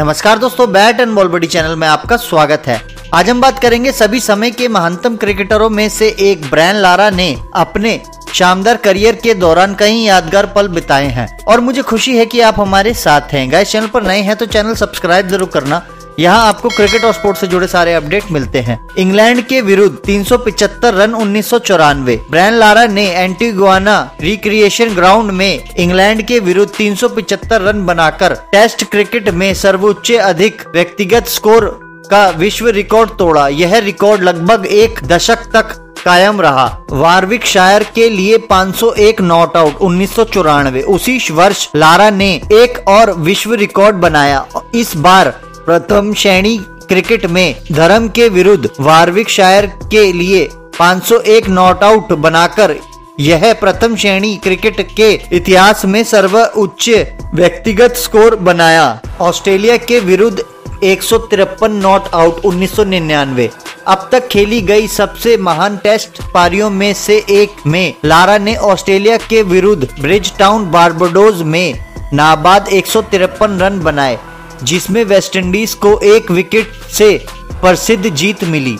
नमस्कार दोस्तों, bat and ball बड़ी चैनल में आपका स्वागत है। आज हम बात करेंगे सभी समय के महानतम क्रिकेटरों में से एक ब्रायन लारा ने अपने शानदार करियर के दौरान कई यादगार पल बिताए हैं और मुझे खुशी है कि आप हमारे साथ हैं। गाइस, चैनल पर नए हैं तो चैनल सब्सक्राइब जरूर करना, यहाँ आपको क्रिकेट और स्पोर्ट्स से जुड़े सारे अपडेट मिलते हैं। इंग्लैंड के विरुद्ध 375 रन 1994। ब्रायन लारा ने एंटीगुआना रिक्रिएशन ग्राउंड में इंग्लैंड के विरुद्ध 375 रन बनाकर टेस्ट क्रिकेट में सर्वोच्च अधिक व्यक्तिगत स्कोर का विश्व रिकॉर्ड तोड़ा। यह रिकॉर्ड लगभग एक दशक तक कायम रहा। वारविकशायर के लिए 501 नॉट आउट 1994। उसी वर्ष लारा ने एक और विश्व रिकॉर्ड बनाया। इस बार प्रथम श्रेणी क्रिकेट में धर्म के विरुद्ध वारविकशायर के लिए 501 नॉट आउट बनाकर यह प्रथम श्रेणी क्रिकेट के इतिहास में सर्वोच्च व्यक्तिगत स्कोर बनाया। ऑस्ट्रेलिया के विरुद्ध 153 नॉट आउट 1999। अब तक खेली गई सबसे महान टेस्ट पारियों में से एक में लारा ने ऑस्ट्रेलिया के विरुद्ध ब्रिजटाउन बार्बाडोस में नाबाद 153 रन बनाए, जिसमें वेस्टइंडीज को 1 विकेट से प्रसिद्ध जीत मिली।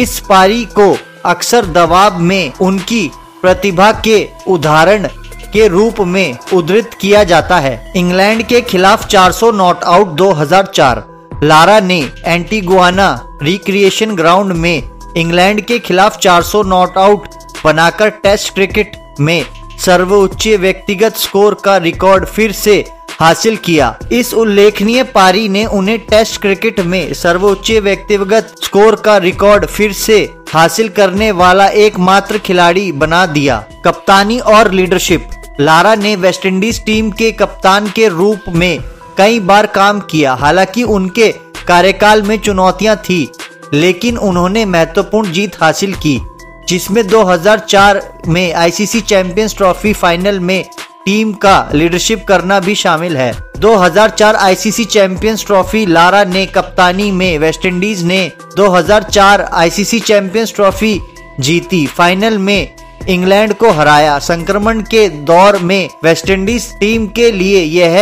इस पारी को अक्सर दबाव में उनकी प्रतिभा के उदाहरण के रूप में उद्धृत किया जाता है। इंग्लैंड के खिलाफ 400 नॉट आउट 2004। लारा ने एंटीगुआना रिक्रिएशन ग्राउंड में इंग्लैंड के खिलाफ 400 नॉट आउट बनाकर टेस्ट क्रिकेट में सर्वोच्च व्यक्तिगत स्कोर का रिकॉर्ड फिर से हासिल किया। इस उल्लेखनीय पारी ने उन्हें टेस्ट क्रिकेट में सर्वोच्च व्यक्तिगत स्कोर का रिकॉर्ड फिर से हासिल करने वाला एकमात्र खिलाड़ी बना दिया। कप्तानी और लीडरशिप। लारा ने वेस्टइंडीज टीम के कप्तान के रूप में कई बार काम किया। हालांकि उनके कार्यकाल में चुनौतियां थी, लेकिन उन्होंने महत्वपूर्ण जीत हासिल की, जिसमें 2004 में ICC चैंपियंस ट्रॉफी फाइनल में टीम का लीडरशिप करना भी शामिल है। 2004 ICC चैंपियंस ट्रॉफी। लारा ने कप्तानी में वेस्टइंडीज ने 2004 ICC चैंपियंस ट्रॉफी जीती। फाइनल में इंग्लैंड को हराया। संक्रमण के दौर में वेस्टइंडीज टीम के लिए यह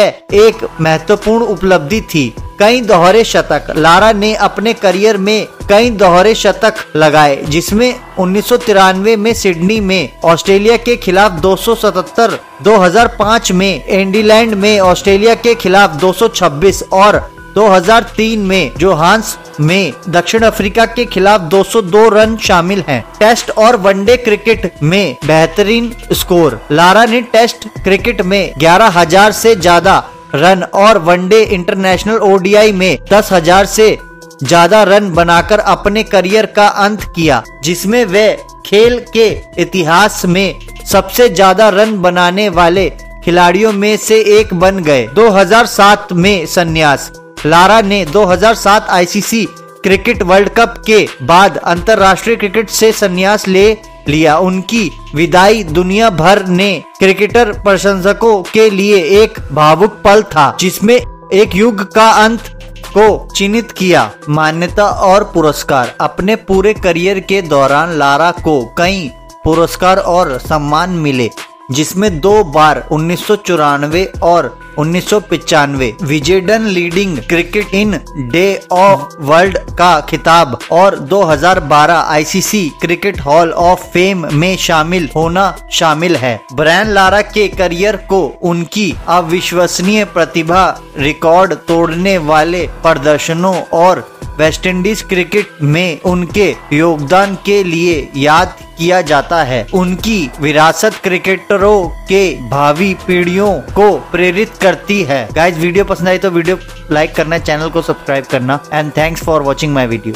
एक महत्वपूर्ण उपलब्धि थी। कई दोहरे शतक। लारा ने अपने करियर में कई दोहरे शतक लगाए, जिसमें 1993 में सिडनी में ऑस्ट्रेलिया के खिलाफ 277, 2005 में एडिलेड में ऑस्ट्रेलिया के खिलाफ 226 और 2003 में जोहान्स में दक्षिण अफ्रीका के खिलाफ 202 रन शामिल हैं। टेस्ट और वनडे क्रिकेट में बेहतरीन स्कोर। लारा ने टेस्ट क्रिकेट में 11,000 से ज्यादा रन और वनडे इंटरनेशनल ODI में 10,000 से ज्यादा रन बनाकर अपने करियर का अंत किया, जिसमें वे खेल के इतिहास में सबसे ज्यादा रन बनाने वाले खिलाड़ियों में से एक बन गए। 2007 में संन्यास। लारा ने 2007 ICC क्रिकेट वर्ल्ड कप के बाद अंतर्राष्ट्रीय क्रिकेट से संन्यास ले लिया। उनकी विदाई दुनिया भर ने क्रिकेटर प्रशंसकों के लिए एक भावुक पल था, जिसमें एक युग का अंत को चिन्हित किया। मान्यता और पुरस्कार। अपने पूरे करियर के दौरान लारा को कई पुरस्कार और सम्मान मिले, जिसमें 2 बार 1994 और 1995 Wisden leading cricket in day of world का खिताब और 2012 ICC cricket hall of fame में शामिल होना शामिल है। ब्रायन लारा के करियर को उनकी अविश्वसनीय प्रतिभा, रिकॉर्ड तोड़ने वाले प्रदर्शनों और वेस्टइंडीज क्रिकेट में उनके योगदान के लिए याद किया जाता है। उनकी विरासत क्रिकेटरों के भावी पीढ़ियों को प्रेरित करती है। गाइस, वीडियो पसंद आई तो वीडियो लाइक करना, चैनल को सब्सक्राइब करना and thanks for watching my video.